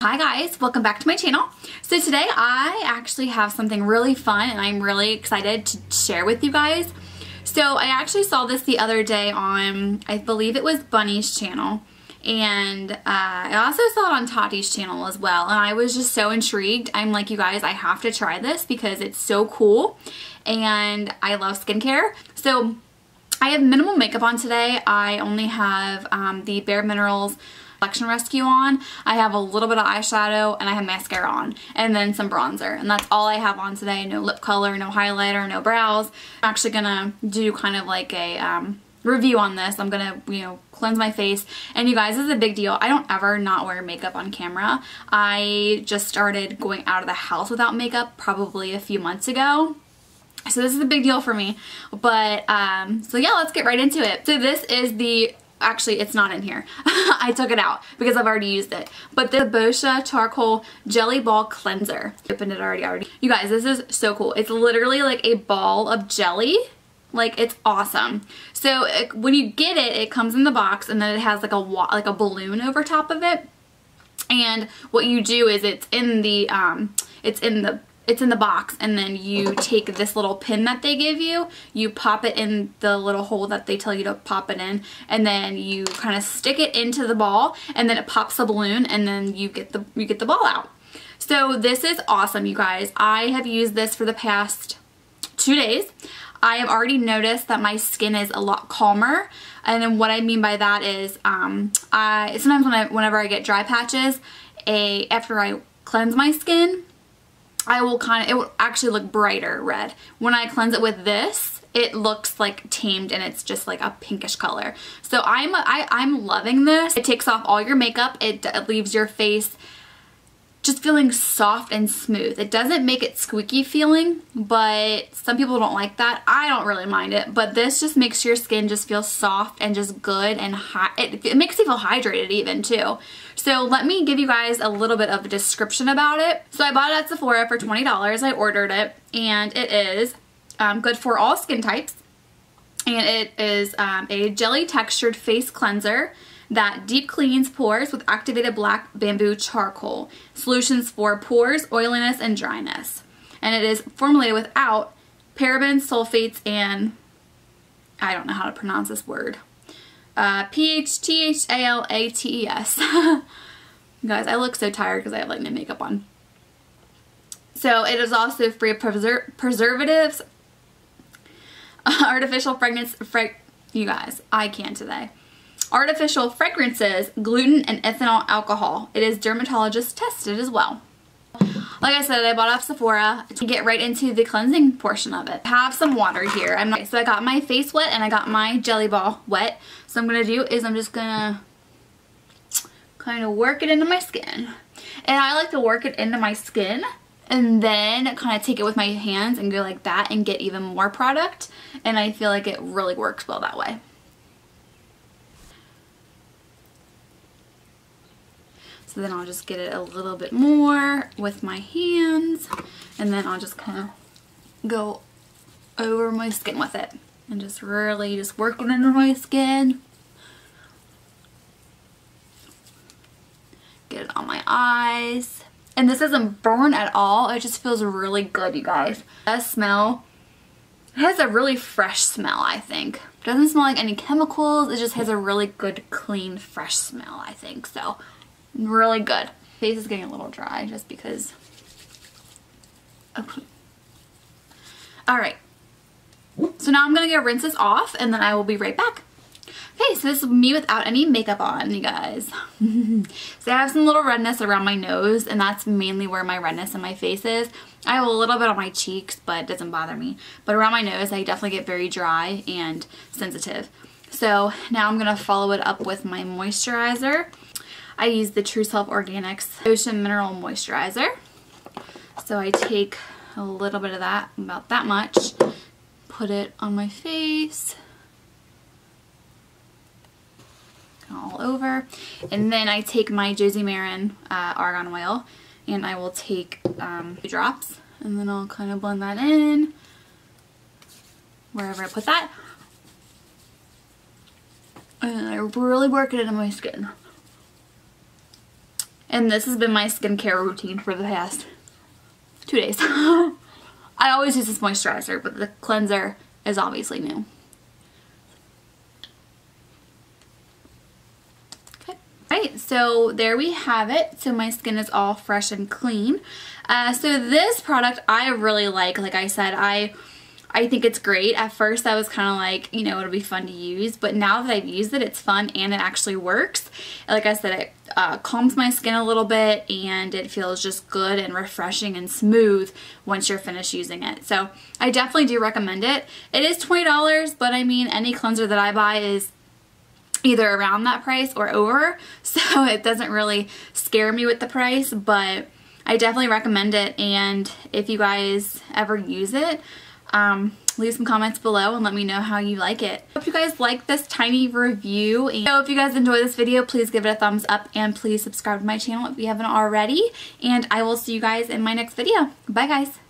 Hi guys, welcome back to my channel. So today I actually have something really fun and I'm really excited to share with you guys. So I actually saw this the other day on, I believe it was Bunny's channel, and I also saw it on Tati's channel as well, and I was just so intrigued. I'm like, you guys, I have to try this because it's so cool and I love skincare. So I have minimal makeup on today. I only have the Bare Minerals Flexion Rescue on. I have a little bit of eyeshadow and I have mascara on and then some bronzer, and that's all I have on today. No lip color, no highlighter, no brows. I'm actually gonna do kind of like a review on this. I'm gonna, you know, cleanse my face, and you guys, this is a big deal. I don't ever not wear makeup on camera. I just started going out of the house without makeup probably a few months ago. So this is a big deal for me, but so yeah, let's get right into it. So this is the, actually it's not in here. I took it out because I've already used it. But the Boscia Charcoal Jelly Ball Cleanser. Opened it already. You guys, this is so cool. It's literally like a ball of jelly. Like, it's awesome. So when you get it, it comes in the box and then it has like a balloon over top of it. And what you do is it's in the box, and then you take this little pin that they give you, you pop it in the little hole that they tell you to pop it in, and then you kind of stick it into the ball, and then it pops the balloon, and then you get the ball out. So this is awesome, you guys. I have used this for the past 2 days. I have already noticed that my skin is a lot calmer, and then what I mean by that is sometimes whenever I get dry patches, after I cleanse my skin, it will actually look brighter red. When I cleanse it with this, it looks like tamed and it's just like a pinkish color. So I'm loving this. It takes off all your makeup. It leaves your face just feeling soft and smooth. It doesn't make it squeaky feeling, but some people don't like that. I don't really mind it, but this just makes your skin just feel soft and just good and hot. It makes you feel hydrated even too. So let me give you guys a little bit of a description about it. So I bought it at Sephora for $20. I ordered it, and it is good for all skin types. And it is a jelly textured face cleanser that deep cleans pores with activated black bamboo charcoal. Solutions for pores, oiliness, and dryness. And it is formulated without parabens, sulfates, and I don't know how to pronounce this word. PHTHALATES. Guys, I look so tired because I have like no makeup on. So it is also free of preservatives, artificial fragrances. You guys, I can't today. Artificial fragrances, gluten, and ethanol alcohol. It is dermatologist tested as well. Like I said, I bought off Sephora. To get right into the cleansing portion of it, I have some water here. So I got my face wet and I got my jelly ball wet. So I'm gonna do is I'm just gonna kind of work it into my skin, and I like to work it into my skin and then kind of take it with my hands and go like that and get even more product. And I feel like it really works well that way. So then I'll just get it a little bit more with my hands, and then I'll just kind of go over my skin with it and just really just work it under my skin. Get it on my eyes. And this doesn't burn at all. It just feels really good, you guys. The smell, it has a really fresh smell, I think. It doesn't smell like any chemicals. It just has a really good, clean, fresh smell, I think. So really good. Face is getting a little dry just because. Okay. Alright. So now I'm going to go rinse this off and then I will be right back. Okay, so this is me without any makeup on, you guys. So I have some little redness around my nose, and that's mainly where my redness in my face is. I have a little bit on my cheeks, but it doesn't bother me. But around my nose, I definitely get very dry and sensitive. So now I'm going to follow it up with my moisturizer. I use the True Self Organics Ocean Mineral Moisturizer. So I take a little bit of that, about that much, put it on my face, all over. And then I take my Josie Maran Argan Oil, and I will take two drops, and then I'll kind of blend that in wherever I put that. And I really work it into my skin. And this has been my skincare routine for the past 2 days. I always use this moisturizer, but the cleanser is obviously new. Okay. Alright, so there we have it. So my skin is all fresh and clean. So this product I really like. Like I said, I think it's great. At first I was kind of like, you know, it'll be fun to use, but now that I've used it, it's fun and it actually works. Like I said, it calms my skin a little bit and it feels just good and refreshing and smooth once you're finished using it. So I definitely do recommend it. It is $20, but I mean, any cleanser that I buy is either around that price or over, so it doesn't really scare me with the price, but I definitely recommend it. And if you guys ever use it, leave some comments below and let me know how you like it. Hope you guys like this tiny review. And so if you guys enjoy this video, please give it a thumbs up and please subscribe to my channel if you haven't already. And I will see you guys in my next video. Bye guys.